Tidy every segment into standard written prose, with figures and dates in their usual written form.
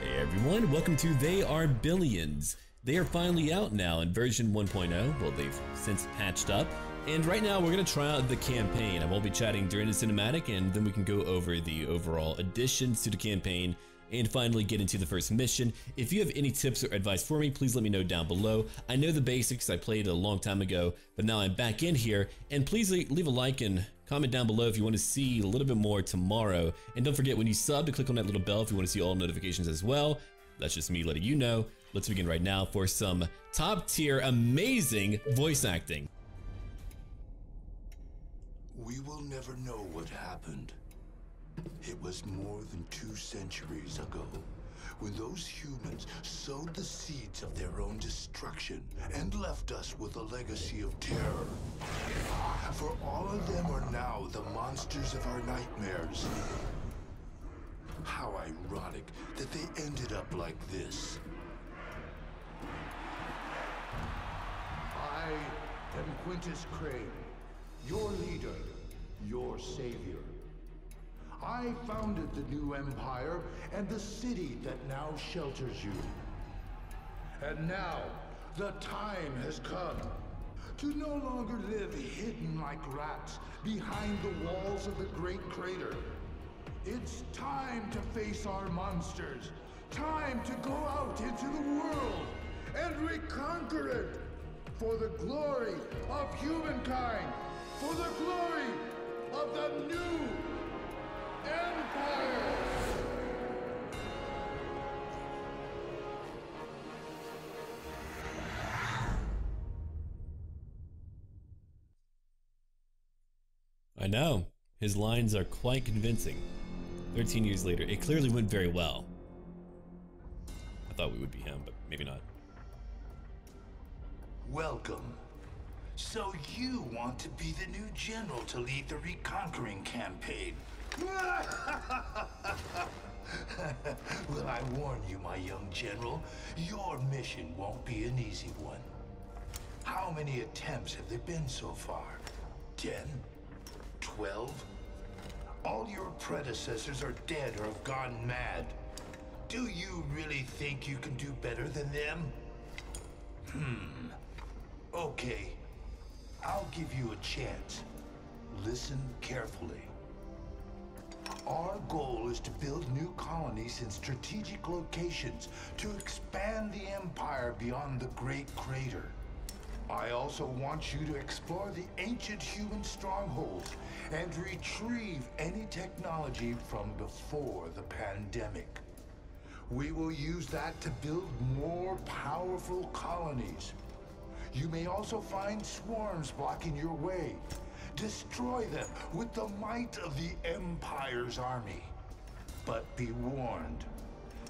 Hey everyone, welcome to They Are Billions. They are finally out now in version 1.0. Well, they've since patched up. And right now we're gonna try out the campaign. I won't be chatting during the cinematic, and then we can go over the overall additions to the campaign and finally get into the first mission. If you have any tips or advice for me, please let me know down below. I know the basics, I played it a long time ago, but now I'm back in here. And please leave a like and comment down below if you want to see a little bit more tomorrow. And don't forget, when you sub, to click on that little bell if you want to see all notifications as well. That's just me letting you know. Let's begin right now for some top tier, amazing voice acting. We will never know what happened. It was more than 2 centuries ago when those humans sowed the seeds of their own destruction and left us with a legacy of terror. For all of them are now the monsters of our nightmares. How ironic that they ended up like this. I am Quintus Crane, your leader, your savior. I founded the New Empire and the city that now shelters you. And now, the time has come to no longer live hidden like rats behind the walls of the Great Crater. It's time to face our monsters. Time to go out into the world and reconquer it for the glory of humankind, for the glory of the New Empire! I know. His lines are quite convincing. 13 years later, it clearly went very well. I thought we would be him, but maybe not. Welcome. So you want to be the new general to lead the reconquering campaign? Well, I warn you, my young general, your mission won't be an easy one. How many attempts have there been so far? 10? 12? All your predecessors are dead or have gone mad. Do you really think you can do better than them? Okay. I'll give you a chance. Listen carefully. Our goal is to build new colonies in strategic locations to expand the empire beyond the Great Crater. I also want you to explore the ancient human strongholds and retrieve any technology from before the pandemic. We will use that to build more powerful colonies. You may also find swarms blocking your way. Destroy them with the might of the Empire's army. But be warned,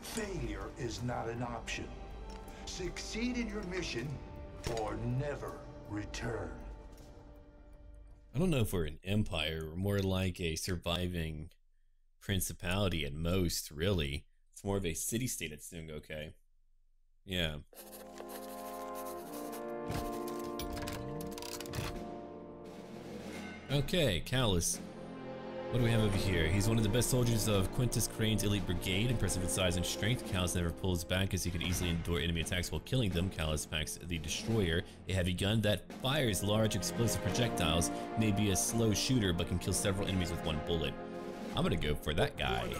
failure is not an option. Succeed in your mission or never return. I don't know if we're an empire, we're more like a surviving principality at most, really. It's more of a city-state at Sung, okay? Yeah. Okay, Callus. What do we have over here? He's one of the best soldiers of Quintus Crane's elite brigade. Impressive in size and strength, Callus never pulls back as he could easily endure enemy attacks while killing them. Callus packs the Destroyer, a heavy gun that fires large explosive projectiles, may be a slow shooter, but can kill several enemies with one bullet. I'm gonna go for that guy.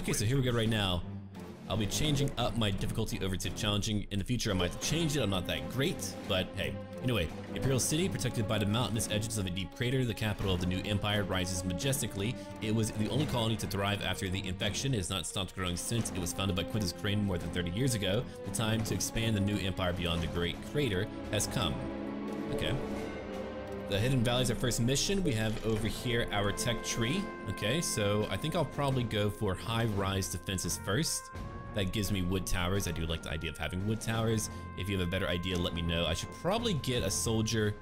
Okay, so here we go right now. I'll be changing up my difficulty over to challenging. In the future, I might change it. I'm not that great, but hey. Anyway, Imperial City, protected by the mountainous edges of a deep crater, the capital of the New Empire rises majestically. It was the only colony to thrive after the infection. It has not stopped growing since it was founded by Quintus Crane more than 30 years ago. The time to expand the New Empire beyond the Great Crater has come. Okay. The Hidden Valley is our first mission. We have over here our tech tree. Okay, so I think I'll probably go for high-rise defenses first. That gives me wood towers. I do like the idea of having wood towers. If you have a better idea, let me know. I should probably get a soldier.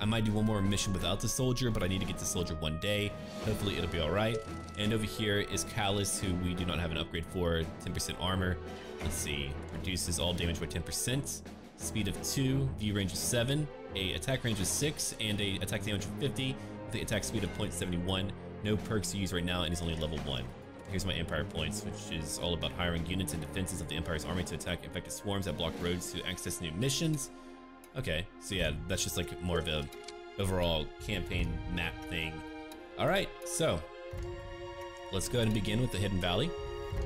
I might do one more mission without the soldier, but I need to get the soldier one day. Hopefully it'll be all right. And over here is Callus, who we do not have an upgrade for. 10% armor. Let's see. Reduces all damage by 10%. Speed of 2, view range of 7, a attack range of 6, and a attack damage of 50. The attack speed of 0.71. No perks to use right now, and he's only level 1. Here's my Empire points, which is all about hiring units and defenses of the Empire's army to attack infected swarms that block roads to access new missions. Okay, so yeah, that's just like more of a overall campaign map thing. All right, so let's go ahead and begin with the Hidden Valley.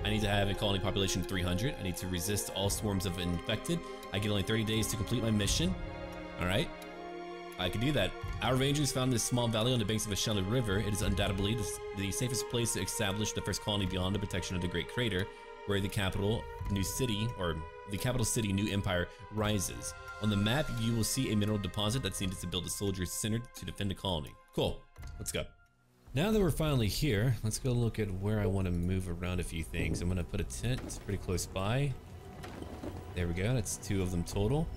I need to have a colony population of 300. I need to resist all swarms of infected. I get only 30 days to complete my mission. All right, I can do that. Our rangers found this small valley on the banks of a shallow river. It is undoubtedly the safest place to establish the first colony beyond the protection of the Great Crater, where the capital city, New Empire, rises. On the map, you will see a mineral deposit that's needed to build a soldiers' center to defend the colony. Cool, let's go. Now that we're finally here, let's go look at where I want to move around a few things. I'm going to put a tent, it's pretty close by. There we go, that's 2 of them total.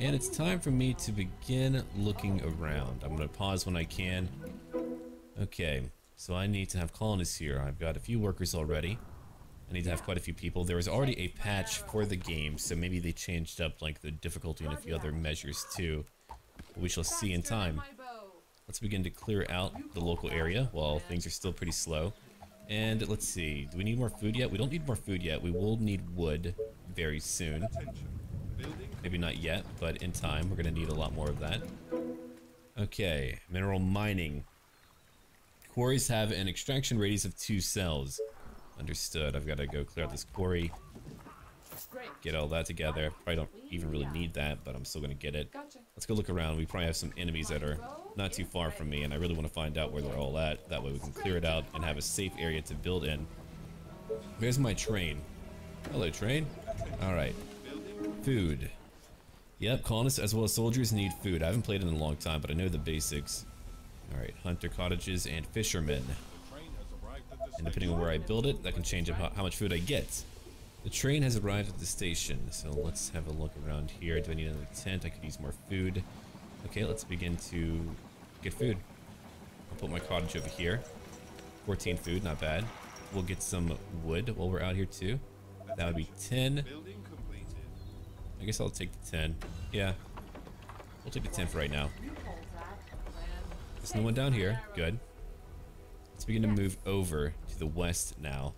And it's time for me to begin looking around. I'm going to pause when I can. Okay, so I need to have colonists here. I've got a few workers already. I need to have quite a few people. There was already a patch for the game, so maybe they changed up like the difficulty and a few other measures too. But we shall see in time. Let's begin to clear out the local area while things are still pretty slow. And let's see, do we need more food yet? We don't need more food yet. We will need wood very soon. Maybe not yet, but in time we're gonna need a lot more of that. Okay, mineral mining. Quarries have an extraction radius of 2 cells. Understood. I've got to go clear out this quarry. Get all that together. Probably don't even really need that, but I'm still gonna get it. Let's go look around. We probably have some enemies that are not too far from me, and I really want to find out where they're all at. That way we can clear it out and have a safe area to build in. There's my train. Hello, train. Alright. Food. Yep, colonists as well as soldiers need food. I haven't played in a long time, but I know the basics. Alright, hunter cottages and fishermen. And depending on where I build it, that can change up how much food I get. The train has arrived at the station, so let's have a look around here. Do I need another tent? I could use more food. Okay, let's begin to get food. I'll put my cottage over here. 14 food, not bad. We'll get some wood while we're out here too. That would be 10. I guess I'll take the 10. Yeah, we'll take the 10 for right now. There's no one down here. Good. Let's begin to move over to the west now.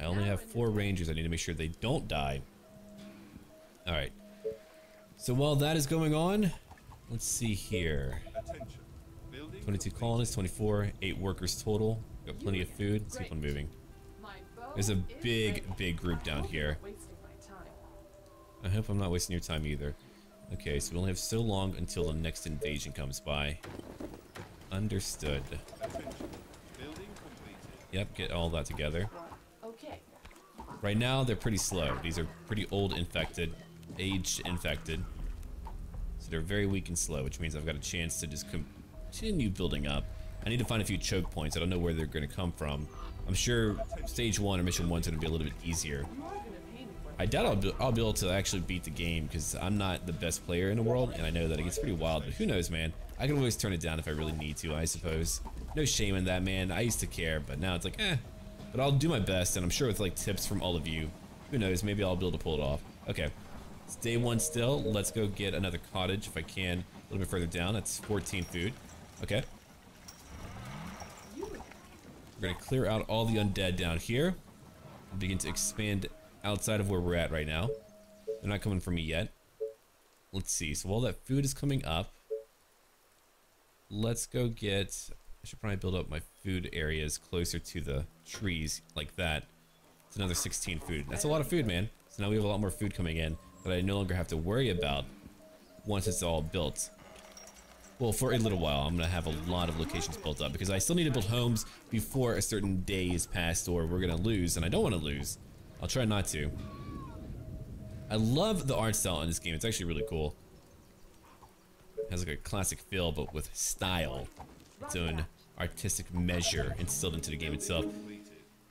I only have 4 rangers. I need to make sure they don't die. Alright. So while that is going on, let's see here. 22 colonists, 24, 8 workers total. Got plenty of food. Let's keep on moving. There's a big group down here. I hope I'm not wasting your time either. Okay, so we only have so long until the next invasion comes by. Understood. Yep, get all that together. Right now, they're pretty slow. These are pretty old infected, aged infected. So they're very weak and slow, which means I've got a chance to just continue building up. I need to find a few choke points. I don't know where they're going to come from. I'm sure stage 1 or mission 1 is going to be a little bit easier. I doubt I'll be able to actually beat the game because I'm not the best player in the world, and I know that it gets pretty wild, but who knows, man? I can always turn it down if I really need to, I suppose. No shame in that, man. I used to care, but now it's like, eh. But I'll do my best, and I'm sure with like tips from all of you, who knows, maybe I'll be able to pull it off. Okay, it's day 1 still. Let's go get another cottage if I can, a little bit further down. That's 14 food. Okay. We're gonna clear out all the undead down here and begin to expand outside of where we're at right now. They're not coming for me yet. Let's see, so while that food is coming up, let's go get, I should probably build up my food areas closer to the trees like that. It's another 16 food. That's a lot of food, man. So now we have a lot more food coming in that I no longer have to worry about once it's all built. Well, for a little while, I'm going to have a lot of locations built up because I still need to build homes before a certain day is passed or we're going to lose, and I don't want to lose. I'll try not to. I love the art style in this game. It's actually really cool. It has like a classic feel, but with style. Its own artistic measure instilled into the game itself.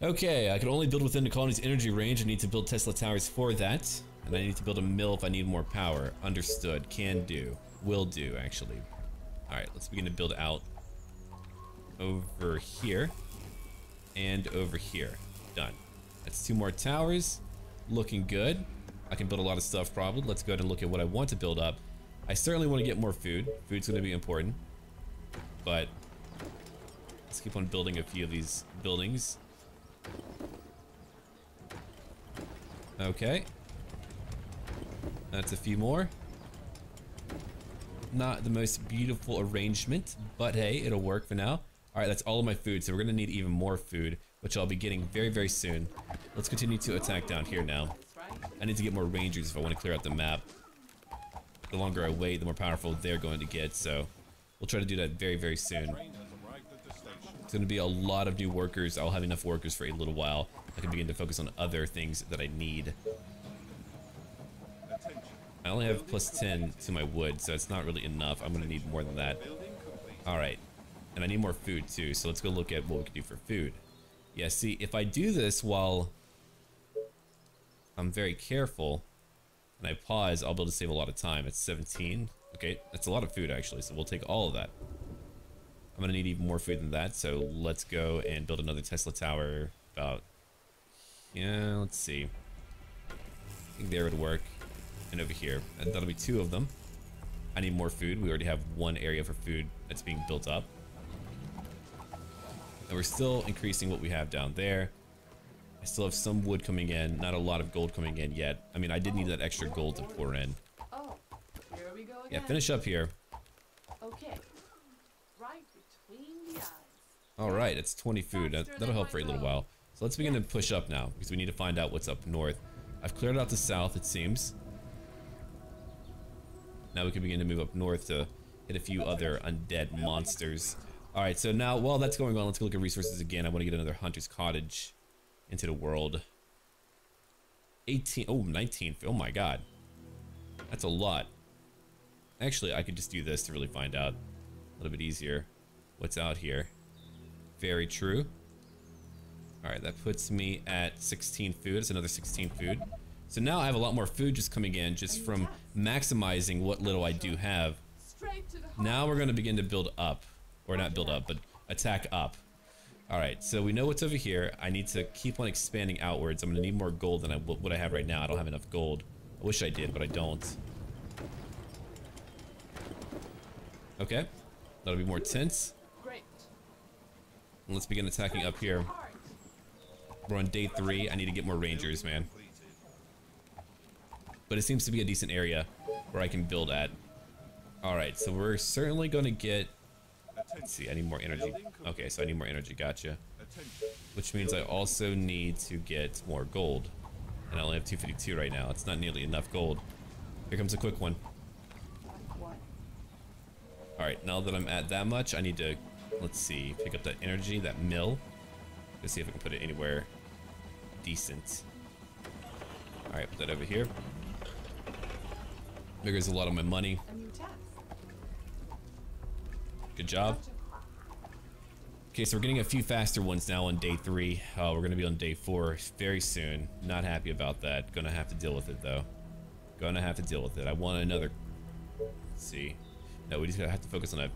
Okay, I can only build within the colony's energy range. I need to build Tesla towers for that. And I need to build a mill if I need more power. Understood. Can do. Will do, actually. Alright, let's begin to build out over here. And over here. Done. That's 2 more towers. Looking good. I can build a lot of stuff probably. Let's go ahead and look at what I want to build up. I certainly want to get more food. Food's going to be important. But let's keep on building a few of these buildings. Okay. That's a few more. Not the most beautiful arrangement, but hey, it'll work for now. All right, that's all of my food, so we're gonna need even more food, which I'll be getting very, very soon. Let's continue to attack down here now. I need to get more rangers if I want to clear out the map. The longer I wait, the more powerful they're going to get, so we'll try to do that very, very soon. It's gonna be a lot of new workers. I'll have enough workers for a little while. I can begin to focus on other things that I need. I only have plus 10 to my wood, so it's not really enough. I'm gonna need more than that. All right, and I need more food too, so let's go look at what we can do for food. Yeah, see, if I do this while I'm very careful and I pause, I'll be able to save a lot of time. It's 17. Okay, that's a lot of food actually, so we'll take all of that. I'm gonna need even more food than that, so let's go and build another Tesla tower about, yeah, let's see. I think there would work. And over here, and that'll be two of them. I need more food. We already have one area for food that's being built up. And we're still increasing what we have down there. I still have some wood coming in, not a lot of gold coming in yet. I mean, I did need that extra gold to pour in. Oh, here we go again. Yeah, finish up here. Okay. Right between the eyes. All right, it's 20 food. That'll help for a little while. So let's begin to push up now, because we need to find out what's up north. I've cleared out the south, it seems. Now we can begin to move up north to hit a few other undead monsters. All right, so now while that's going on, let's go look at resources again. I want to get another Hunter's Cottage into the world. 18, oh, 19, oh my God. That's a lot. Actually, I could just do this to really find out a little bit easier what's out here. Very true. All right, that puts me at 16 food. It's another 16 food. So now I have a lot more food just coming in, just from maximizing what little I do have. Now we're gonna begin to build up, or not build up, but attack up. All right, so we know what's over here. I need to keep on expanding outwards. I'm gonna need more gold than what I have right now. I don't have enough gold. I wish I did, but I don't. Okay, that'll be more tents. And let's begin attacking up here. We're on day 3. I need to get more rangers, man. But it seems to be a decent area where I can build at. All right, so we're certainly gonna get, let's see, I need more energy. Okay, so I need more energy, gotcha. Which means I also need to get more gold. And I only have 252 right now. It's not nearly enough gold. Here comes a quick one. All right, now that I'm at that much, I need to, let's see, pick up that energy, that mill. Let's see if I can put it anywhere decent. All right, put that over here. Figures a lot of my money. Good job. Okay, so we're getting a few faster ones now on day 3. We're gonna be on day 4 very soon. Not happy about that. Gonna have to deal with it though. Gonna have to deal with it. I want another, let's see. No, we just have to focus on that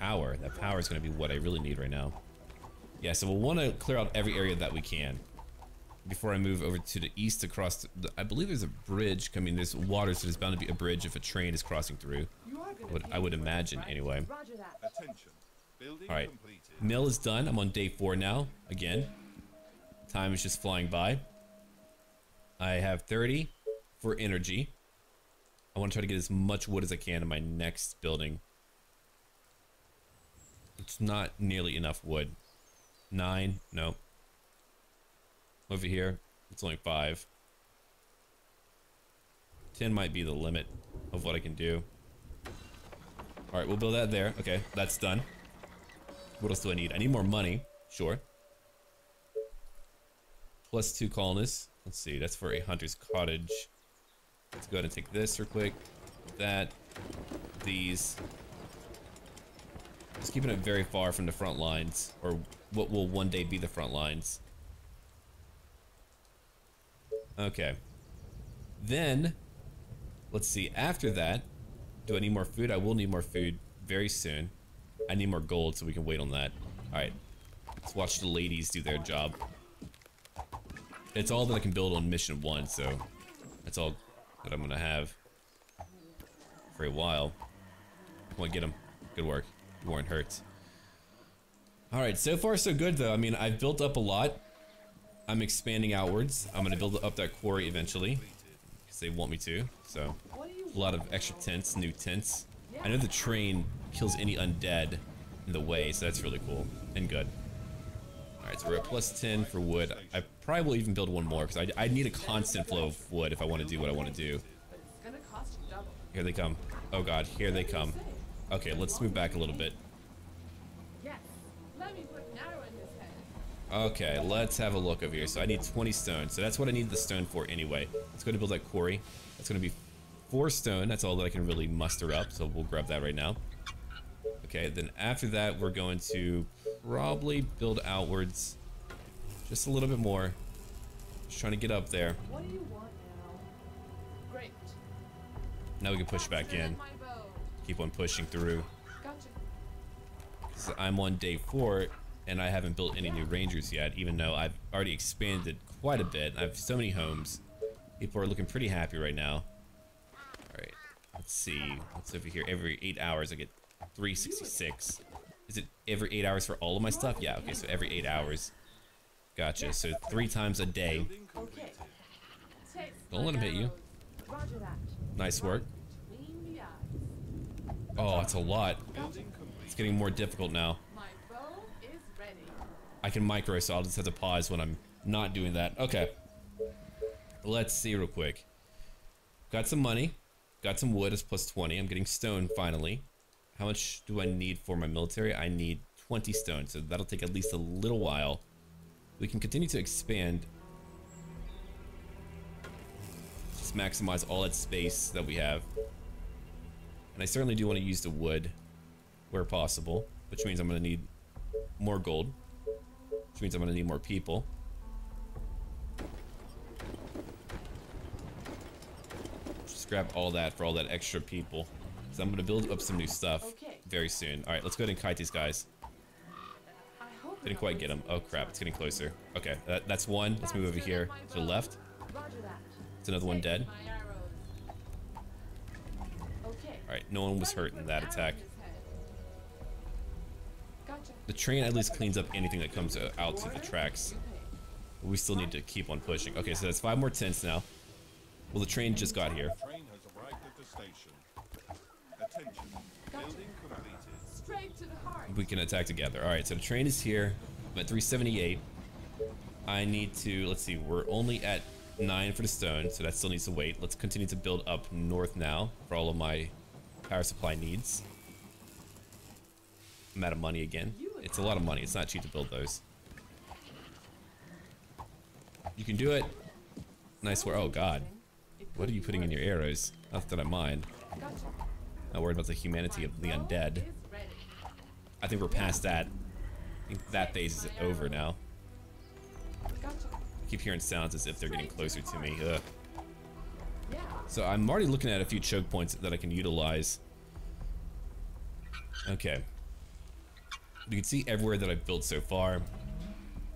power. That power is gonna be what I really need right now. Yeah, so we'll wanna clear out every area that we can. Before I move over to the east across, I believe there's a bridge coming, there's water, so there's bound to be a bridge if a train is crossing through. I would imagine, anyway. Alright, mill is done. I'm on day 4 now, again. Time is just flying by. I have 30 for energy. I want to try to get as much wood as I can in my next building. It's not nearly enough wood. 9, no. Over here, it's only 5. 10 might be the limit of what I can do. All right, we'll build that there. Okay, that's done. What else do I need? I need more money, sure. Plus 2 colonists. Let's see, that's for a hunter's cottage. Let's go ahead and take this real quick. That, these. Just keeping it very far from the front lines, or what will one day be the front lines. Okay, then let's see, after that, do I need more food? I will need more food very soon. I need more gold, so we can wait on that. All right, let's watch the ladies do their job. It's all that I can build on mission 1, so that's all that I'm gonna have for a while. Come on, get them. Good work. You weren't hurt. All right, so far so good though. I mean, I've built up a lot. I'm expanding outwards. I'm gonna build up that quarry eventually, because they want me to. So a lot of extra tents, new tents. I know the train kills any undead in the way, so that's really cool and good. All right, so we're at plus 10 for wood. I probably will even build one more, because I need a constant flow of wood if I want to do what I want to do. Here they come. Oh god, here they come. Okay, let's move back a little bit. Okay, let's have a look over here. So I need 20 stone. So that's what I need the stone for anyway. Let's go to build that quarry. That's going to be 4 stone. That's all that I can really muster up. So we'll grab that right now. Okay, then after that, we're going to probably build outwards just a little bit more. Just trying to get up there. What do you want now? Great. Now we can push back in. Keep on pushing through. Gotcha. So I'm on day 4. And I haven't built any new rangers yet, even though I've already expanded quite a bit. I have so many homes. People are looking pretty happy right now. Alright, let's see. What's over here? Every 8 hours I get 366. Is it every 8 hours for all of my stuff? Yeah, okay, so every 8 hours. Gotcha, so 3 times a day. Don't let him hit you. Nice work. Oh, it's a lot. It's getting more difficult now. I can micro, so I'll just have to pause when I'm not doing that. Okay. Let's see real quick. Got some money. Got some wood. It's plus 20. I'm getting stone, finally. How much do I need for my military? I need 20 stone, so that'll take at least a little while. We can continue to expand. Just maximize all that space that we have. And I certainly do want to use the wood where possible, which means I'm going to need more gold. Which means I'm gonna need more people. Just grab all that for all that extra people. So I'm gonna build up some new stuff very soon. Alright, let's go ahead and kite these guys. Didn't quite get them. Oh crap, it's getting closer. Okay, that's one. Let's move over here to the left. It's another one dead. Alright, no one was hurt in that attack. The train at least cleans up anything that comes out to the tracks. We still need to keep on pushing. Okay, so that's 5 more tents now. Well, the train just got here. We can attack together. Alright, so the train is here. I'm at 378. I need to, let's see, we're only at 9 for the stone, so that still needs to wait. Let's continue to build up north now for all of my power supply needs. I'm out of money again. It's a lot of money. It's not cheap to build those. You can do it. Nice work. Oh god. What are you putting in your arrows? Not that I mind. Not worried about the humanity of the undead. I think we're past that. I think that phase is over now. I keep hearing sounds as if they're getting closer to me. Ugh. So I'm already looking at a few choke points that I can utilize. Okay. You can see everywhere that I've built so far.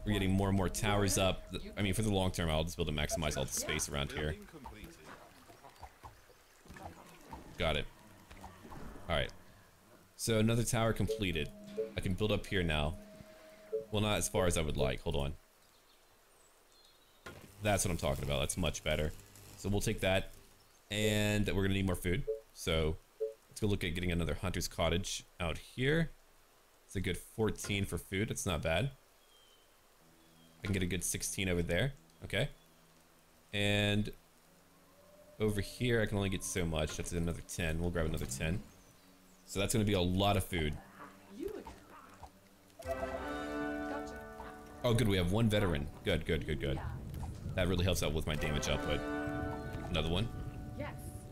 We're getting more and more towers up. I mean, for the long term, I'll just build and maximize all the space around here. Got it. Alright. So another tower completed. I can build up here now. Well, not as far as I would like. Hold on. That's what I'm talking about. That's much better. So we'll take that. And we're gonna need more food. So let's go look at getting another hunter's cottage out here. It's a good 14 for food. It's not bad. I can get a good 16 over there. Okay. And over here, I can only get so much. That's another 10. We'll grab another 10. So that's going to be a lot of food. Oh, good. We have one veteran. Good, good, good, good. That really helps out with my damage output. Another one.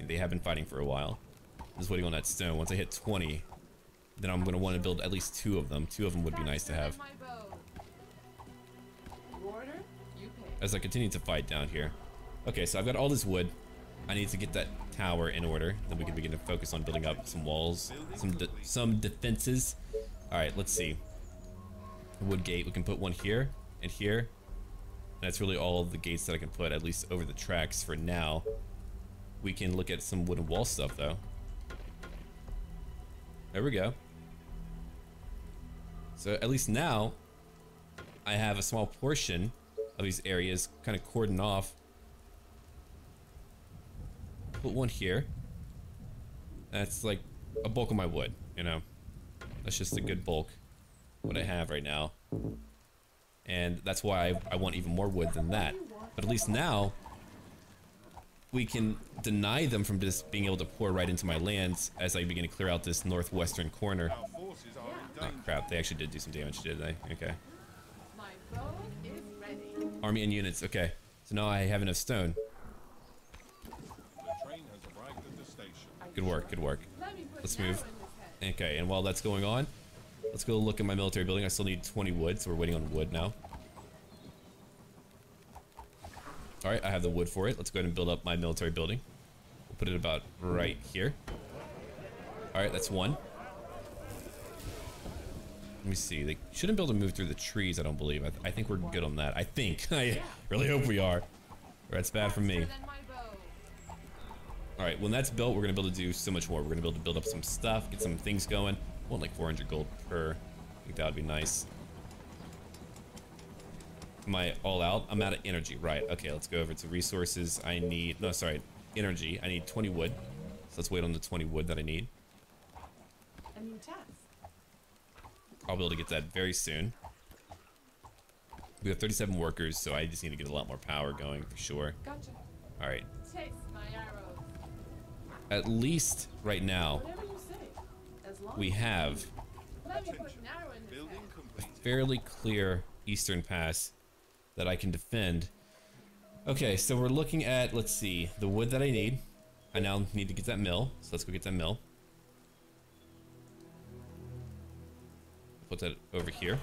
They have been fighting for a while. I'm just waiting on that stone. Once I hit 20... then I'm going to want to build at least 2 of them. 2 of them would be nice to have. As I continue to fight down here. Okay, so I've got all this wood. I need to get that tower in order. Then we can begin to focus on building up some walls. Some defenses. Alright, let's see. Wood gate. We can put one here and here. And that's really all of the gates that I can put, at least over the tracks for now. We can look at some wooden wall stuff, though. There we go. So at least now I have a small portion of these areas, kind of cordon off. Put one here. That's like a bulk of my wood, you know. That's just a good bulk, what I have right now. And that's why I want even more wood than that. But at least now, we can deny them from just being able to pour right into my lands as I begin to clear out this northwestern corner. Oh crap, they actually did do some damage, did they? Okay. My bow is ready. Army and units, okay. So now I have enough stone. Good work, good work. Let's move. Okay, and while that's going on, let's go look at my military building. I still need 20 wood, so we're waiting on wood now. Alright, I have the wood for it. Let's go ahead and build up my military building. We'll put it about right here. Alright, that's one. Let me see. They shouldn't be able to move through the trees, I don't believe. I think we're good on that. I think. I really hope we are. That's bad for me. Alright, when that's built, we're going to be able to do so much more. We're going to be able to build up some stuff, get some things going. I want like 400 gold per. I think that would be nice. Am I all out? I'm out of energy. Right, okay, let's go over to resources. I need, no, sorry, energy. I need 20 wood. So let's wait on the 20 wood that I need. A new task. I'll be able to get that very soon. We have 37 workers, so I just need to get a lot more power going for sure. Gotcha. Alright. Taste my arrow. At least right now, we have a fairly clear eastern pass that I can defend. Okay, so we're looking at, let's see, the wood that I need. I now need to get that mill, so let's go get that mill. Put that over here.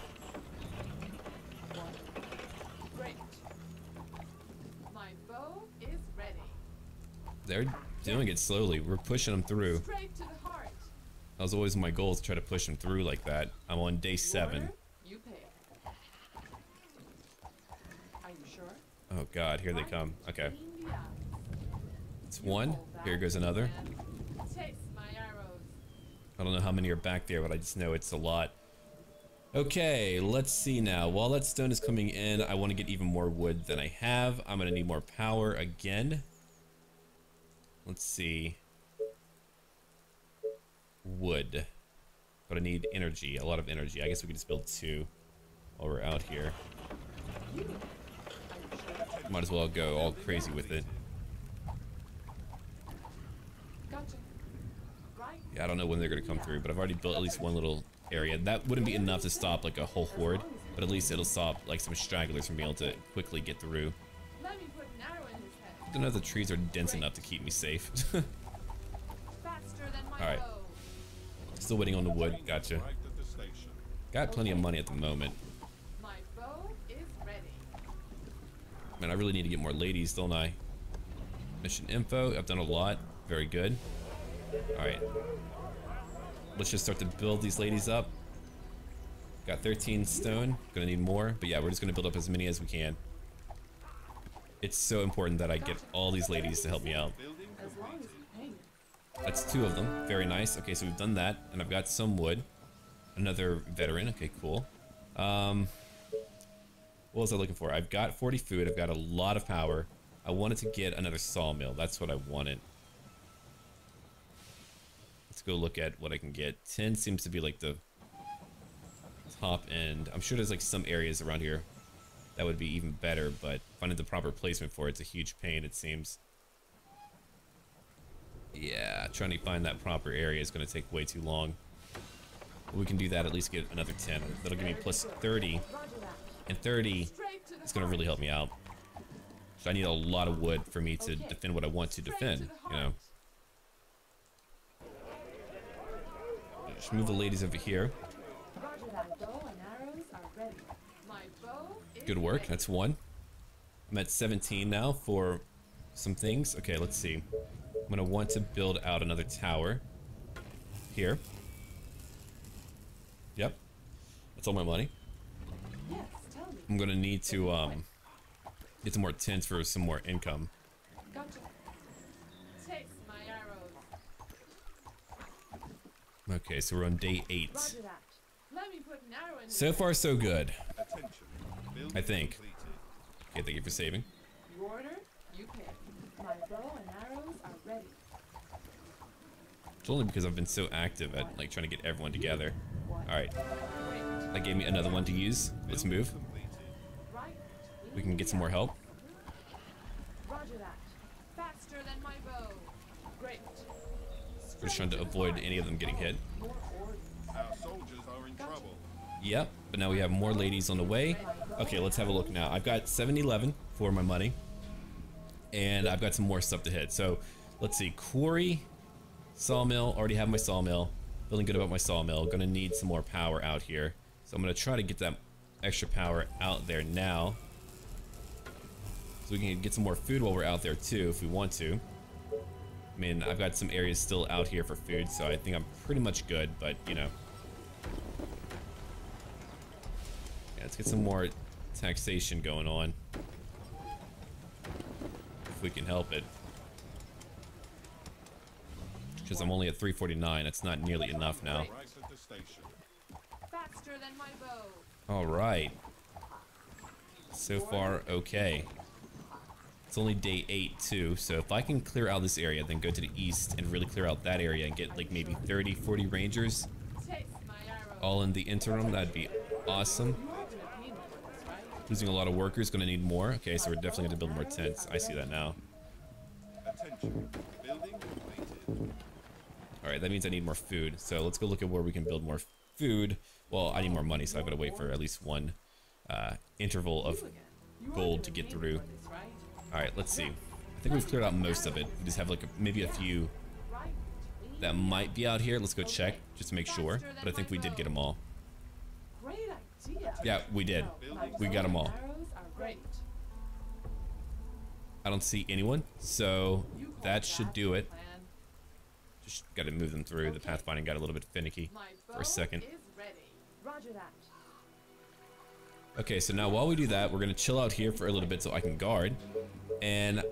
They're doing it slowly. We're pushing them through. Straight to the heart. That was always my goal, to try to push them through like that. I'm on day 7. You pay. Are you sure? Oh god, here they come. Okay. It's one. Here goes another. I don't know how many are back there, but I just know it's a lot. Okay, let's see now. While that stone is coming in, I want to get even more wood than I have. I'm going to need more power again. Let's see. Wood. But I need energy, a lot of energy. I guess we could just build 2 while we're out here. Might as well go all crazy with it. Yeah, I don't know when they're gonna come through, but I've already built at least one little area. That wouldn't be enough to stop like a whole horde, but at least it'll stop like some stragglers from being able to quickly get through. I don't know if the trees are dense enough to keep me safe. Alright. Still waiting on the wood. Gotcha. Got plenty of money at the moment. Man, I really need to get more ladies, don't I? Mission info. I've done a lot. Very good. Alright. Let's just start to build these ladies up. Got 13 stone. Gonna need more. But yeah, we're just gonna build up as many as we can. It's so important that I get all these ladies to help me out. That's 2 of them. Very nice. Okay, so we've done that, and I've got some wood. Another veteran. Okay, cool. What was I looking for? I've got 40 food. I've got a lot of power. I wanted to get another sawmill. That's what I wanted. Let's go look at what I can get. 10 seems to be like the top end. I'm sure there's like some areas around here that would be even better, but finding the proper placement for it's a huge pain, it seems. Yeah, trying to find that proper area is going to take way too long. But we can do that, at least get another 10. That'll give me plus 30. And 30 is going to really help me out. So I need a lot of wood for me to defend what I want to defend, you know. Just move the ladies over here. Good work, that's 1. I'm at 17 now for some things. Okay, let's see. I'm gonna want to build out another tower here. Yep, that's all my money. I'm gonna need to get some more tents for some more income. Okay, so we're on day 8. So far so good, I think. Okay, thank you for saving. You order, you pay. My bow and arrows are ready. It's only because I've been so active at like trying to get everyone together. Alright. That gave me another one to use. Let's move. We can get some more help. Roger that. Faster than my bow. Great. We're just trying to avoid any of them getting hit. Our soldiers are in trouble. Yep, but now we have more ladies on the way. Okay, let's have a look now. I've got 711 for my money. And I've got some more stuff to hit. So let's see. Quarry, sawmill, already have my sawmill. Feeling good about my sawmill. Gonna need some more power out here. So I'm gonna try to get that extra power out there now. So we can get some more food while we're out there too, if we want to. I mean, I've got some areas still out here for food, so I think I'm pretty much good, but you know. Yeah, let's get some more taxation going on. If we can help it. Because I'm only at 349, that's not nearly enough now. Alright. So far, okay. It's only day 8 too, so if I can clear out this area, then go to the east and really clear out that area and get like maybe 30, 40 rangers all in the interim, that'd be awesome. Losing a lot of workers, gonna need more. Okay, so we're definitely gonna build more tents. I see that now. Alright, that means I need more food, so let's go look at where we can build more food. Well, I need more money, so I've got to wait for at least one interval of gold to get through. Alright, let's see. I think we've cleared out most of it. We just have like maybe a few that might be out here. Let's go check, just to make sure. But I think we did get them all. Yeah, we did. We got them all. I don't see anyone, so that should do it. Got to move them through. Okay. The pathfinding got a little bit finicky for a second. Roger that. Okay, so now while we do that, we're going to chill out here for a little bit so I can guard. And,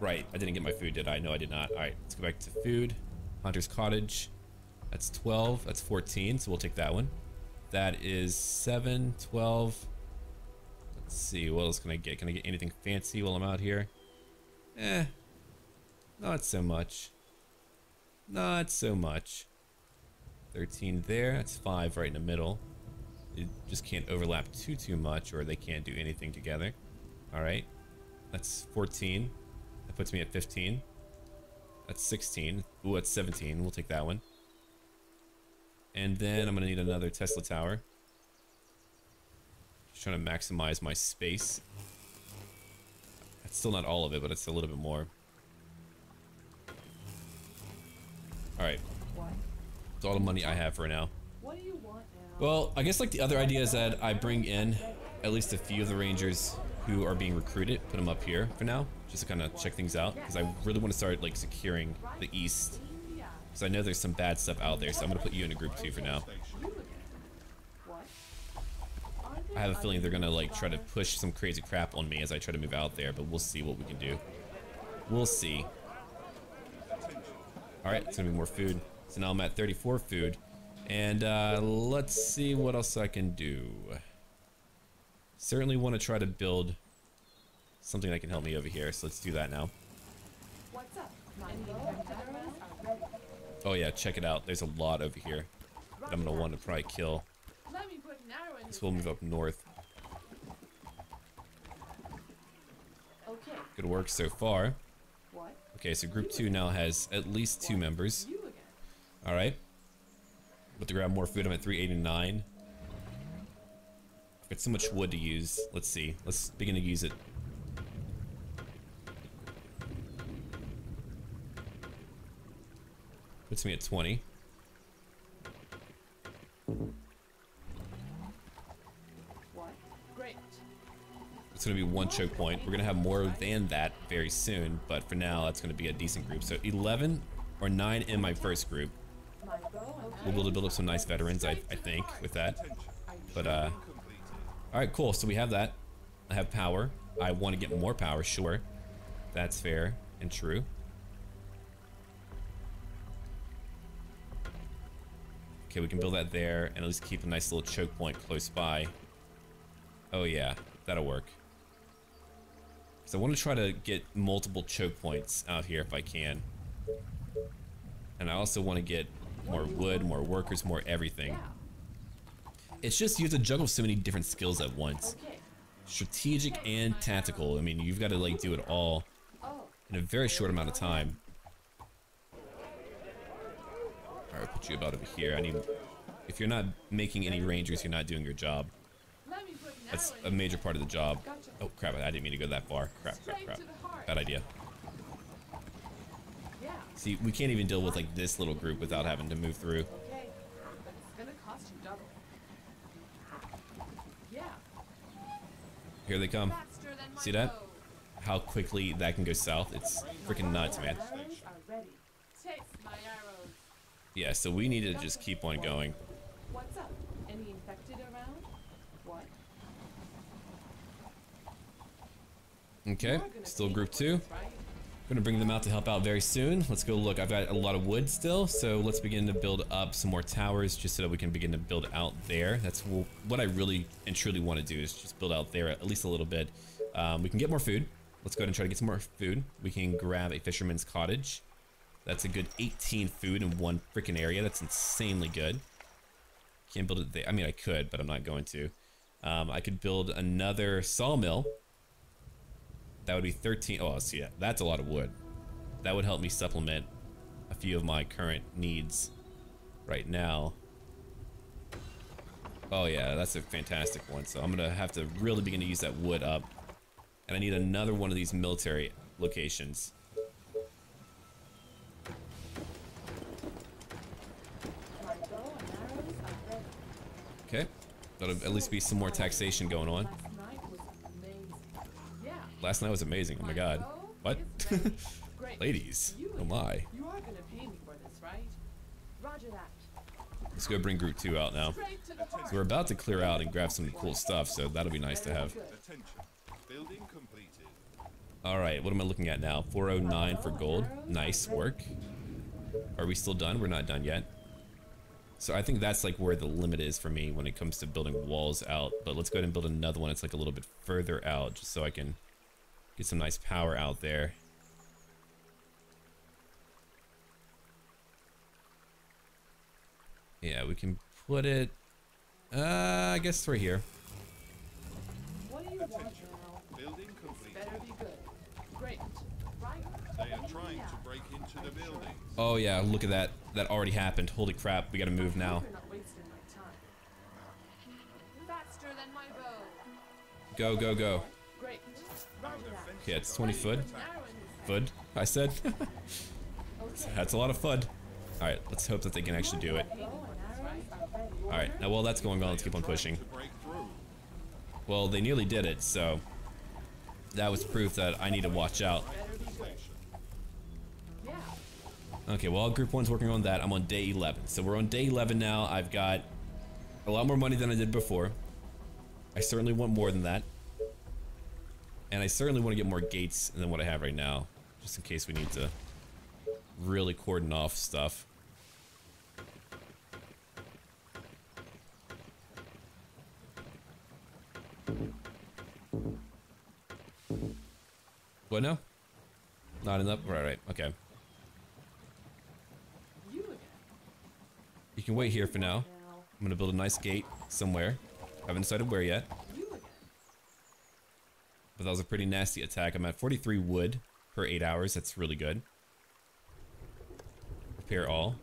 right, I didn't get my food, did I? No, I did not. Alright, let's go back to food. Hunter's Cottage. That's 12. That's 14, so we'll take that one. That is 7, 12. Let's see, what else can I get? Can I get anything fancy while I'm out here? Eh, not so much. Not so much. 13 there, that's 5 right in the middle. It just can't overlap too much, or they can't do anything together. Alright, that's 14. That puts me at 15. That's 16. Ooh, that's 17. We'll take that one. And then I'm gonna need another Tesla tower. Just trying to maximize my space. That's still not all of it, but it's a little bit more. Alright, that's all the money I have for now. Well, I guess like the other idea is that I bring in at least a few of the rangers who are being recruited, put them up here for now, just to kind of check things out, because I really want to start like securing the east, because I know there's some bad stuff out there, so I'm going to put you in a group 2 for now. I have a feeling they're going to like try to push some crazy crap on me as I try to move out there, but we'll see what we can do. We'll see. Alright, it's gonna be more food. So now I'm at 34 food. And let's see what else I can do. Certainly want to try to build something that can help me over here, so let's do that now. Oh yeah, check it out. There's a lot over here that I'm gonna want to probably kill. So we'll move up north. Good work so far. Okay, so group 2 now has at least 2 members. Alright. But to grab more food, I'm at 389. I've got so much wood to use. Let's see. Let's begin to use it. Puts me at 20. It's going to be 1 choke point. We're going to have more than that very soon, but for now, that's going to be a decent group. So 11 or 9 in my first group. We'll be able to build up some nice veterans, I think, with that. But, alright, cool. So we have that. I have power. I want to get more power, sure. That's fair and true. Okay, we can build that there and at least keep a nice little choke point close by. Oh, yeah. That'll work. So I want to try to get multiple choke points out here if I can. And I also want to get more wood, more workers, more everything. It's just you have to juggle so many different skills at once. Strategic and tactical. I mean, you've got to like do it all in a very short amount of time. All right, put you about over here. I need, if you're not making any rangers, you're not doing your job. That's a major part of the job. Oh crap, I didn't mean to go that far. Crap. Bad idea. See, we can't even deal with like this little group without having to move through. Here they come. See that? How quickly that can go south. It's freaking nuts, man. Yeah, so we need to just keep on going. What's up? Any infected around? What? Okay, still group two. I'm gonna bring them out to help out very soon. Let's go look. I've got a lot of wood still, so let's begin to build up some more towers just so that we can begin to build out there. That's what I really and truly want to do, is just build out there at least a little bit. We can get more food. Let's go ahead and try to get some more food. We can grab a fisherman's cottage. That's a good 18 food in one freaking area. That's insanely good. Can't build it there. I mean, I could, but I'm not going to. I could build another sawmill. That would be 13. Oh, see, yeah, that's a lot of wood. That would help me supplement a few of my current needs right now. Oh yeah, that's a fantastic one. So I'm gonna have to really begin to use that wood up. And I need another one of these military locations. Okay, that'll at least be some more taxation going on. Last night was amazing. Oh my god. What? Ladies. Oh my. Let's go bring group 2 out now. So we're about to clear out and grab some cool stuff, so that'll be nice to have. Alright, what am I looking at now? 409 for gold. Nice work. Are we still done? We're not done yet. So I think that's like where the limit is for me when it comes to building walls out. But let's go ahead and build another one that's like a little bit further out, just so I can get some nice power out there. Yeah, we can put it, I guess right here. What do you want now? Building complete. Better be good. Great. Right. They are trying to break into the building. Oh yeah, look at that. That already happened. Holy crap, we gotta move now. Go, go, go. Okay, it's 20 food. Food, I said. That's a lot of FUD. Alright, let's hope that they can actually do it. Alright, now while that's going on, let's keep on pushing. Well, they nearly did it, so that was proof that I need to watch out. Okay, well, group 1's working on that. I'm on day 11. So we're on day 11 now. I've got a lot more money than I did before. I certainly want more than that. And I certainly want to get more gates than what I have right now, just in case we need to really cordon off stuff. What now? Not enough? Right, okay. You can wait here for now. I'm gonna build a nice gate somewhere. I haven't decided where yet. But that was a pretty nasty attack. I'm at 43 wood per 8 hours. That's really good. Repair all.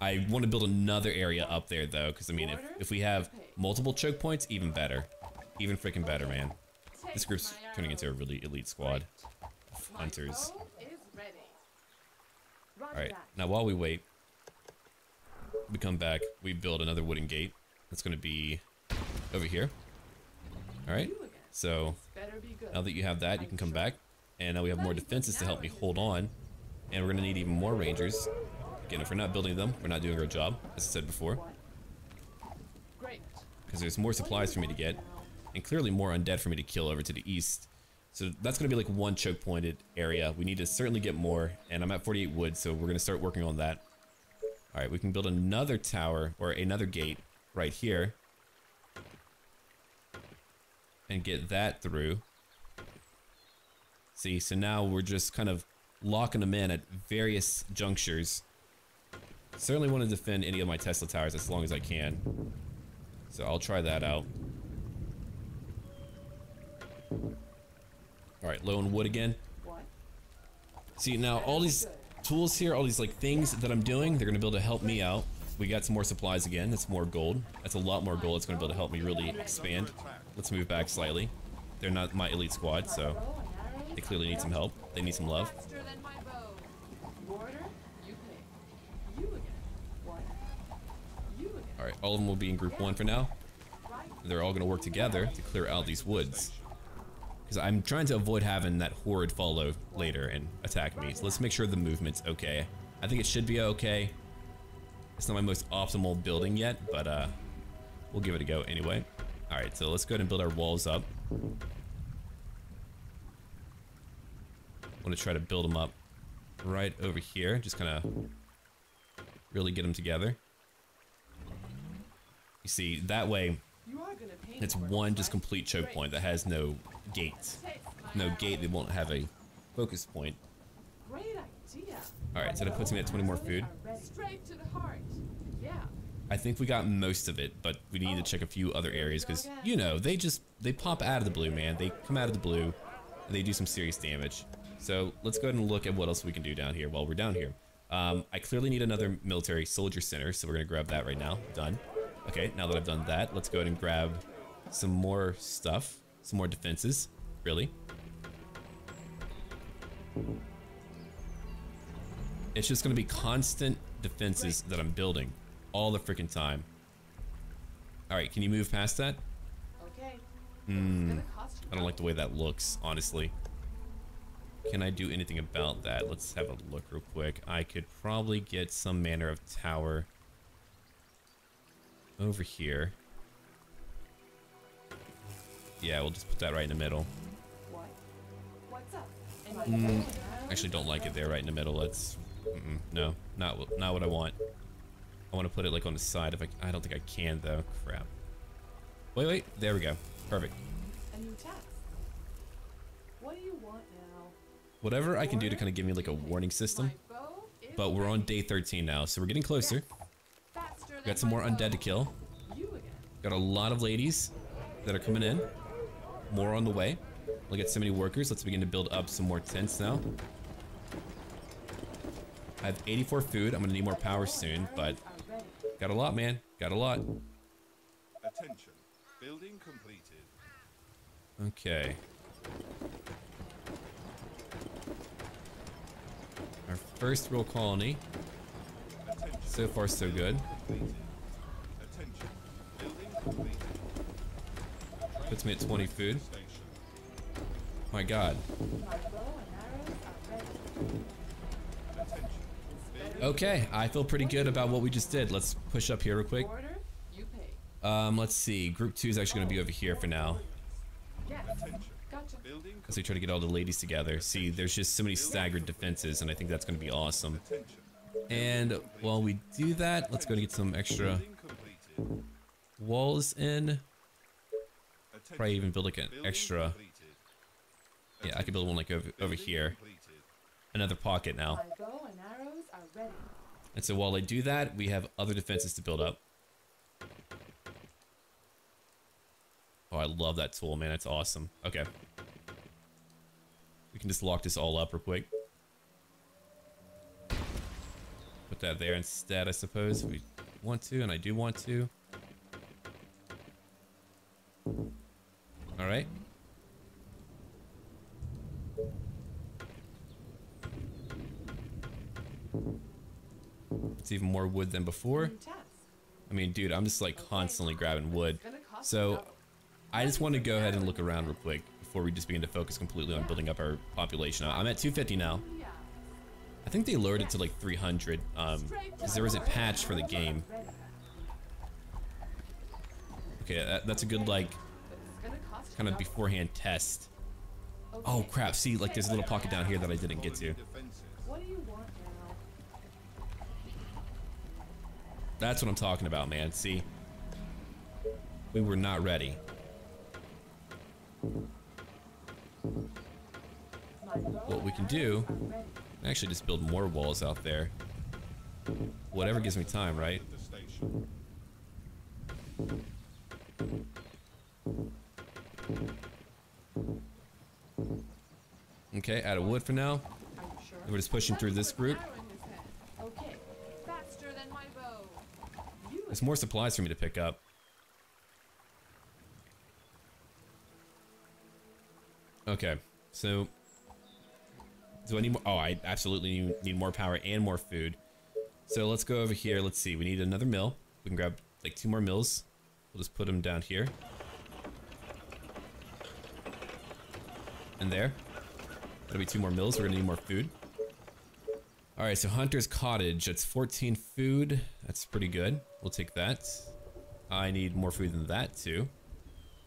I want to build another area up there though, because I mean, if we have multiple choke points, even better. Even freaking better, man. This group's turning into a really elite squad of hunters. Alright, now while we wait, we come back, we build another wooden gate. That's going to be over here. Alright, so now that you have that, you can come back. And now we have more defenses to help me hold on. And we're going to need even more rangers. Again, if we're not building them, we're not doing our job, as I said before. Because there's more supplies for me to get. And clearly more undead for me to kill over to the east. So that's going to be like one choke pointed area. We need to certainly get more. And I'm at 48 wood, so we're going to start working on that. Alright, we can build another tower, or another gate, right here. And get that through. See, so now we're just kind of locking them in at various junctures. Certainly want to defend any of my Tesla towers as long as I can. So I'll try that out. Alright, low on wood again. See, now all these tools here, all these like things that I'm doing, they're going to be able to help me out. We got some more supplies again. That's more gold. That's a lot more gold. It's going to be able to help me really expand. Let's move back slightly. They're not my elite squad, so they clearly need some help. They need some love. Alright, all of them will be in group one for now. They're all going to work together to clear out these woods. Because I'm trying to avoid having that horde follow later and attack me. So let's make sure the movement's okay. I think it should be okay. It's not my most optimal building yet, but we'll give it a go anyway. Alright, so let's go ahead and build our walls up. I want to try to build them up right over here. Just kind of really get them together. You see, that way it's one just complete choke point that has no gate. No gate, they won't have a focus point. Alright, so that puts me at 20 more food. I think we got most of it, but we need to check a few other areas because, you know, they pop out of the blue, man. They come out of the blue and they do some serious damage. So let's go ahead and look at what else we can do down here while we're down here. I clearly need another military soldier center, so we're going to grab that right now. Done. Okay, now that I've done that, let's go ahead and grab some more stuff. Some more defenses, really. It's just going to be constant defenses that I'm building all the freaking time. Alright, can you move past that? Okay. I don't like the way that looks, honestly. Can I do anything about that? Let's have a look real quick. I could probably get some manner of tower over here. Yeah, we'll just put that right in the middle. Actually don't like it there right in the middle. That's no, not what I want. I want to put it like on the side if I don't think I can though. Crap. Wait, there we go. Perfect. A new task. What do you want now? Whatever I can do to kind of give me like a warning system. But we're on day 13 now, so we're getting closer. Got some more undead to kill. Got a lot of ladies that are coming in. More on the way. Look at so many workers. Let's begin to build up some more tents now. I have 84 food. I'm gonna need more power soon, but got a lot, man. Got a lot. Attention. Building completed. Okay. Our first real colony. So far, so good. Puts me at 20 food. My God. Okay, I feel pretty good about what we just did. Let's push up here real quick. Let's see. Group 2 is actually going to be over here for now. Because we try to get all the ladies together. See, there's just so many staggered defenses, and I think that's going to be awesome. And while we do that, let's go get some extra walls in. Probably even build like an extra. Yeah, I could build one like over here. Another pocket now. And so while I do that, we have other defenses to build up. Oh, I love that tool, man. That's awesome. Okay. We can just lock this all up real quick. Put that there instead, I suppose, if we want to, and I do want to. Alright. It's even more wood than before. I mean, dude, I'm just like constantly grabbing wood. So, I just want to go ahead and look around real quick before we just begin to focus completely on building up our population. I'm at 250 now. I think they lowered it to like 300, because there was a patch for the game. Okay, that's a good like, kind of beforehand test. Oh crap, see, like there's a little pocket down here that I didn't get to. That's what I'm talking about, man, see? We were not ready. what we can do, I actually just build more walls out there. Whatever gives me time, right? Okay, out of wood for now. We're just pushing through this route. There's more supplies for me to pick up. Okay, so do I need more? Oh, I absolutely need more power and more food. So let's go over here. Let's see. We need another mill. We can grab like 2 more mills. We'll just put them down here. And there. That'll be 2 more mills. We're gonna need more food. All right, so Hunter's Cottage. That's 14 food. That's pretty good. We'll take that. I need more food than that too.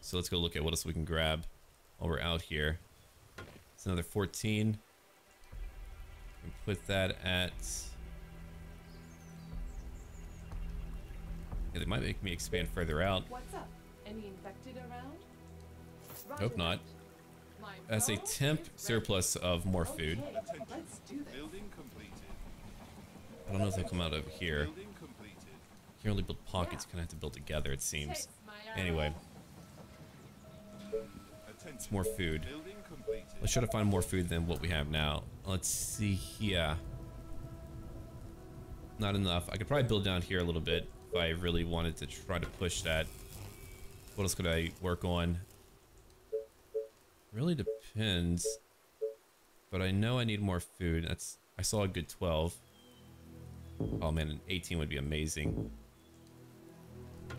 So let's go look at what else we can grab while we're out here. It's another 14. And put that at... Yeah, they might make me expand further out. What's up? Any infected around? Right. Hope not. That's a temp surplus of more food. I don't know if they'll come out over here. You can only build pockets. You're gonna have to build together, it seems. Anyway. It's more food. Let's try to find more food than what we have now. Let's see here. Not enough. I could probably build down here a little bit if I really wanted to try to push that. What else could I work on? Really depends. But I know I need more food. That's, I saw a good 12. Oh man, an 18 would be amazing. I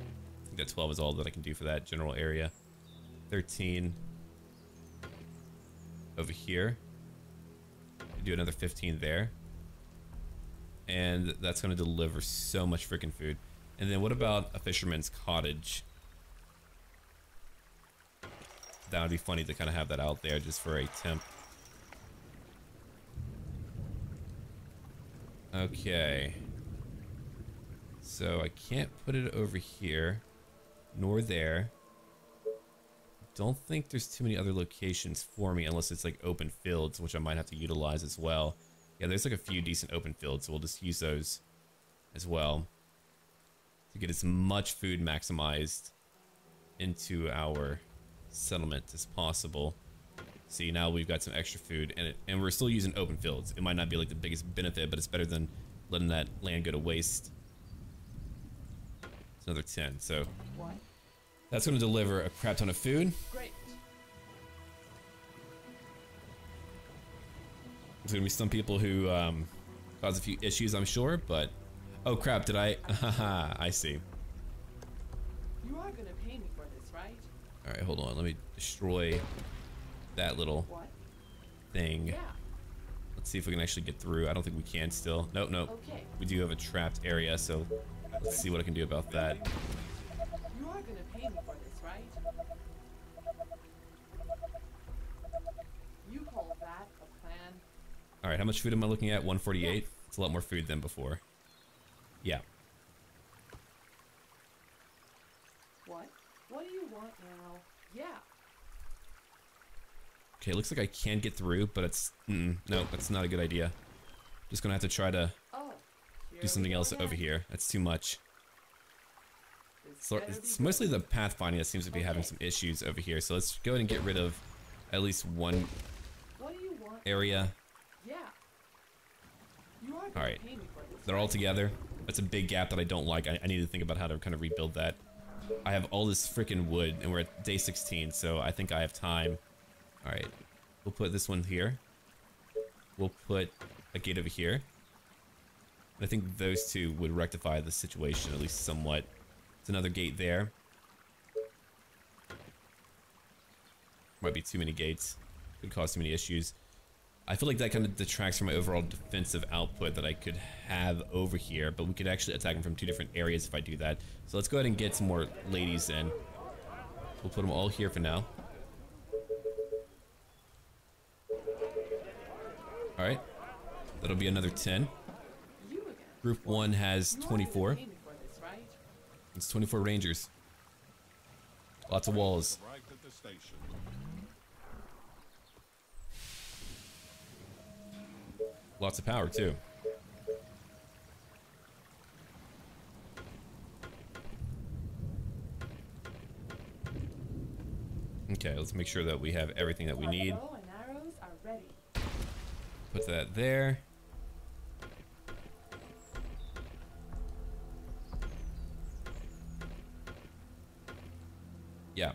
think that 12 is all that I can do for that general area. 13 over here. Do another 15 there. And that's going to deliver so much freaking food. And then what about a fisherman's cottage? That would be funny to kind of have that out there just for a temp. Okay. So I can't put it over here, nor there. Don't think there's too many other locations for me unless it's like open fields, which I might have to utilize as well. Yeah, there's like a few decent open fields, so we'll just use those as well to get as much food maximized into our settlement as possible. See, now we've got some extra food, and we're still using open fields. It might not be like the biggest benefit, but it's better than letting that land go to waste. It's another 10, so... What? That's going to deliver a crap ton of food. Great. There's going to be some people who cause a few issues, I'm sure, but... Oh crap, did I... Haha, I see. You are going to pay me for this, right? Alright, hold on. Let me destroy that little thing. Yeah. Let's see if we can actually get through. I don't think we can still. Nope, nope. Okay. We do have a trapped area, so let's see what I can do about that. All right, how much food am I looking at? 148. It's a lot more food than before. Yeah. What do you want now? Yeah. Okay, it looks like I can get through, but it's no, that's not a good idea. Just gonna have to try to do something else over here. That's too much. So it's mostly the pathfinding that seems to be having some issues over here. So let's go ahead and get rid of at least one area. Yeah. All right, they're all together. That's a big gap that I don't like. I need to think about how to kind of rebuild that. I have all this freaking wood, and we're at day 16, so I think I have time. All right, we'll put this one here. We'll put a gate over here. I think those two would rectify the situation at least somewhat. It's another gate there. Might be too many gates. Could cause too many issues. I feel like that kind of detracts from my overall defensive output that I could have over here, but we could actually attack them from 2 different areas if I do that. So let's go ahead and get some more ladies in. We'll put them all here for now. Alright. That'll be another 10. Group 1 has 24. It's 24 rangers. Lots of walls. Lots of power, too. Okay, let's make sure that we have everything that we need. Put that there. Yeah.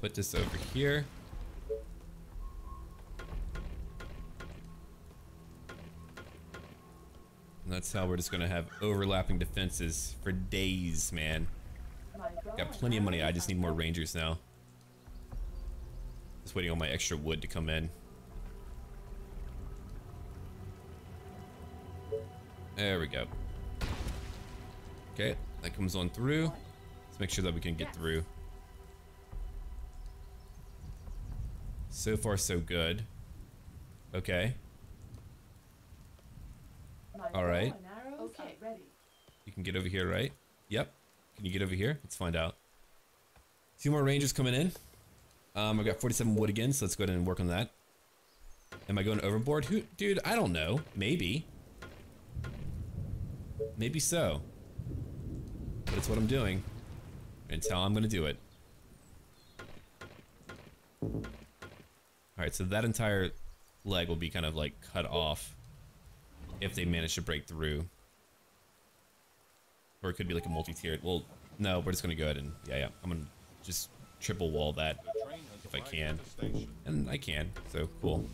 Put this over here. And that's how we're just going to have overlapping defenses for days, man. Got plenty of money. I just need more rangers now. Just waiting on my extra wood to come in. There we go. Okay, that comes on through. Let's make sure that we can get through. So far, so good. Okay. All right. Okay, ready. You can get over here, right? Yep. Can you get over here? Let's find out. Two more rangers coming in. I've got 47 wood again, so let's go ahead and work on that. Am I going overboard? Who, dude, I don't know. Maybe. Maybe so. But it's what I'm doing. And it's how I'm going to do it. Alright, so that entire leg will be kind of like cut off if they manage to break through. Or it could be like a multi-tiered. Well, no, we're just going to go ahead and, yeah, I'm going to just triple wall that. If I can, and I can, so cool.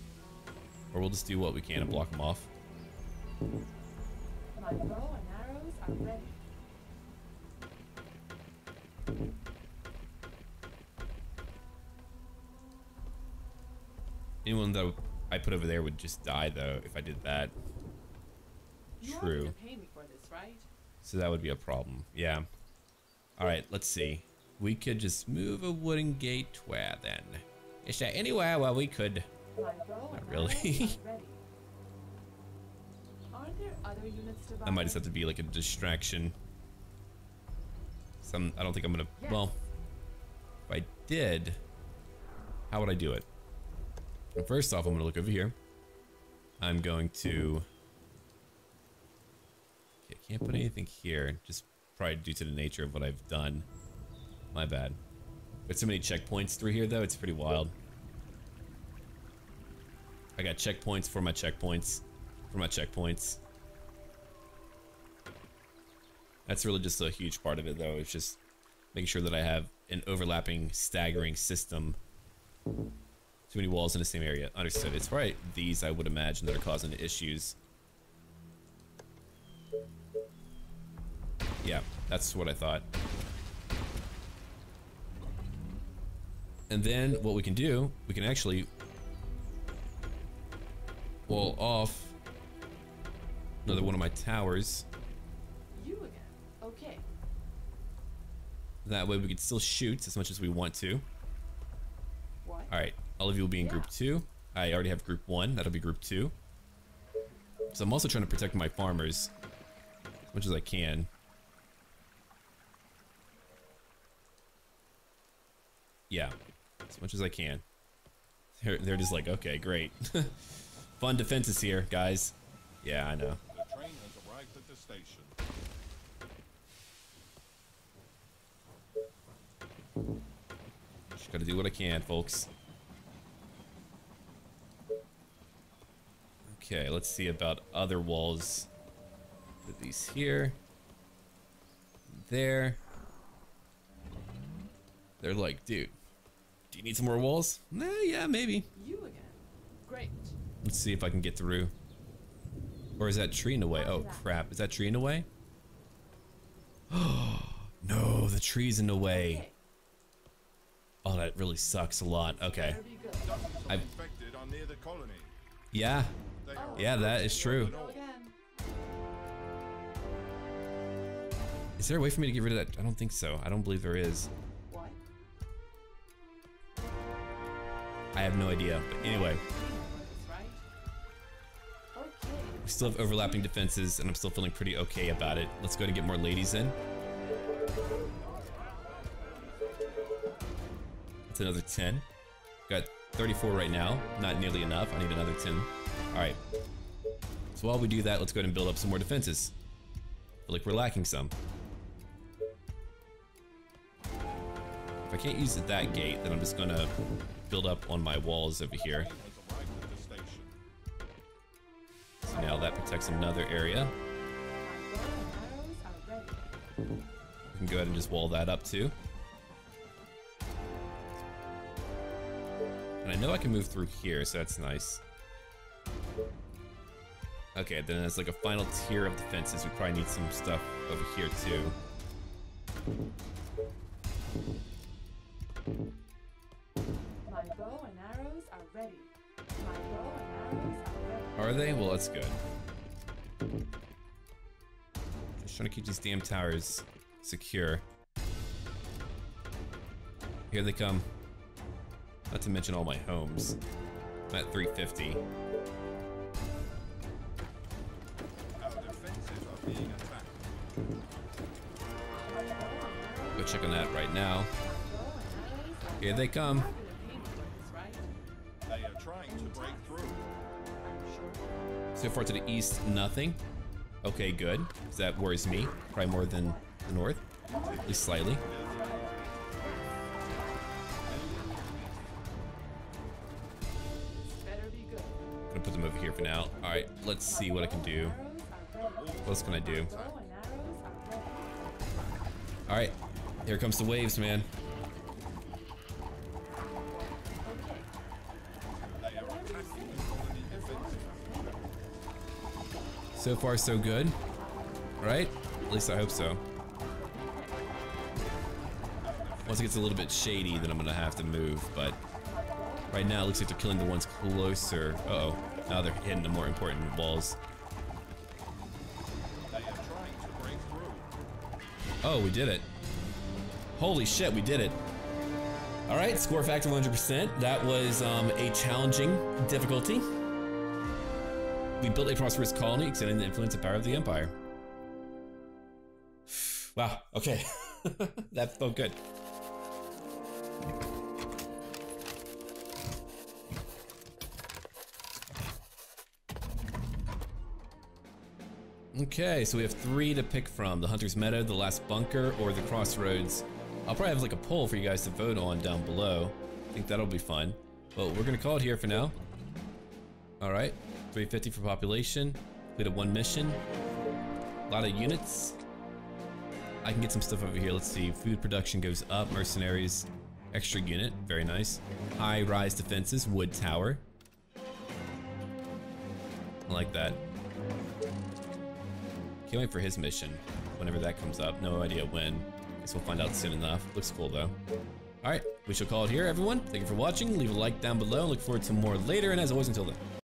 Or we'll just do what we can and block them off. My bow and arrows are ready. Anyone that I put over there would just die, though, if I did that. True. You have to pay me for this, right? So that would be a problem. Yeah. All right. Let's see. We could just move a wooden gate to where then? Is there anywhere where we could? Not really. That might just have to be like a distraction. Some, I don't think I'm gonna, well, if I did, how would I do it? Well, first off, I'm gonna look over here. I'm going to, okay, can't put anything here, just probably due to the nature of what I've done. My bad. There's so many checkpoints through here, though. It's pretty wild. I got checkpoints for my checkpoints. That's really just a huge part of it, though. It's just making sure that I have an overlapping, staggering system. Too many walls in the same area. Understood. It's probably these, I would imagine, that are causing the issues. Yeah, that's what I thought. And then what we can do, we can actually wall off another one of my towers. You again. Okay. That way we can still shoot as much as we want to. What? All right, all of you will be in group 2. I already have group 1. That'll be group 2. So I'm also trying to protect my farmers as much as I can. Yeah. As much as I can. They're just like, okay, great. Fun defenses here, guys. Yeah, I know. The train has arrived at the station. Just gotta do what I can, folks. Okay, let's see about other walls. Put these here. There. They're like, dude, do you need some more walls? Nah, yeah, maybe. You again. Great. Let's see if I can get through. Or is that tree in the way? Oh, crap. Is that tree in the way? Oh, no, the tree's in the way. Oh, that really sucks a lot. Okay. Yeah. Yeah, that is true. Is there a way for me to get rid of that? I don't think so. I don't believe there is. I have no idea, but anyway. We still have overlapping defenses, and I'm still feeling pretty okay about it. Let's go ahead and get more ladies in. That's another 10. Got 34 right now. Not nearly enough. I need another 10. All right. So So while we do that, let's go ahead and build up some more defenses. Like, we're lacking some. If I can't use that gate, then I'm just gonna build up on my walls over here. So now that protects another area. We can go ahead and just wall that up too. And I know I can move through here, so that's nice. Okay, then as like a final tier of defenses, we probably need some stuff over here too. My bow and arrows are ready. My bow and arrows are ready. Are they? Well, that's good. Just trying to keep these damn towers secure. Here they come. Not to mention all my homes. I'm at 350. Go check on that right now. Here they come. They are trying to break through. So far to the east, nothing. Okay, good. That worries me. Probably more than the north, at least slightly. I'm gonna put them over here for now. All right, let's see what I can do. What else can I do? All right, here comes the waves, man. So far, so good, right? At least I hope so. Once it gets a little bit shady, then I'm gonna have to move, but right now it looks like they're killing the ones closer. Uh-oh, now they're hitting the more important walls. Oh, we did it. Holy shit, we did it. All right, score factor 100%. That was a challenging difficulty. We built a prosperous colony, extending the influence and power of the Empire. Wow, okay. That felt good. Okay, so we have three to pick from: the Hunter's Meadow, the Last Bunker, or the Crossroads. I'll probably have like a poll for you guys to vote on down below. I think that'll be fun. Well, we're gonna call it here for now. All right, 350 for population. Completed one mission. A lot of units. I can get some stuff over here. Let's see, food production goes up. Mercenaries, extra unit, very nice. High-rise defenses, wood tower. I like that. Can't wait for his mission, whenever that comes up. No idea when. Guess we'll find out soon enough. Looks cool though. All right, we shall call it here, everyone. Thank you for watching. Leave a like down below. Look forward to more later, and as always, until then.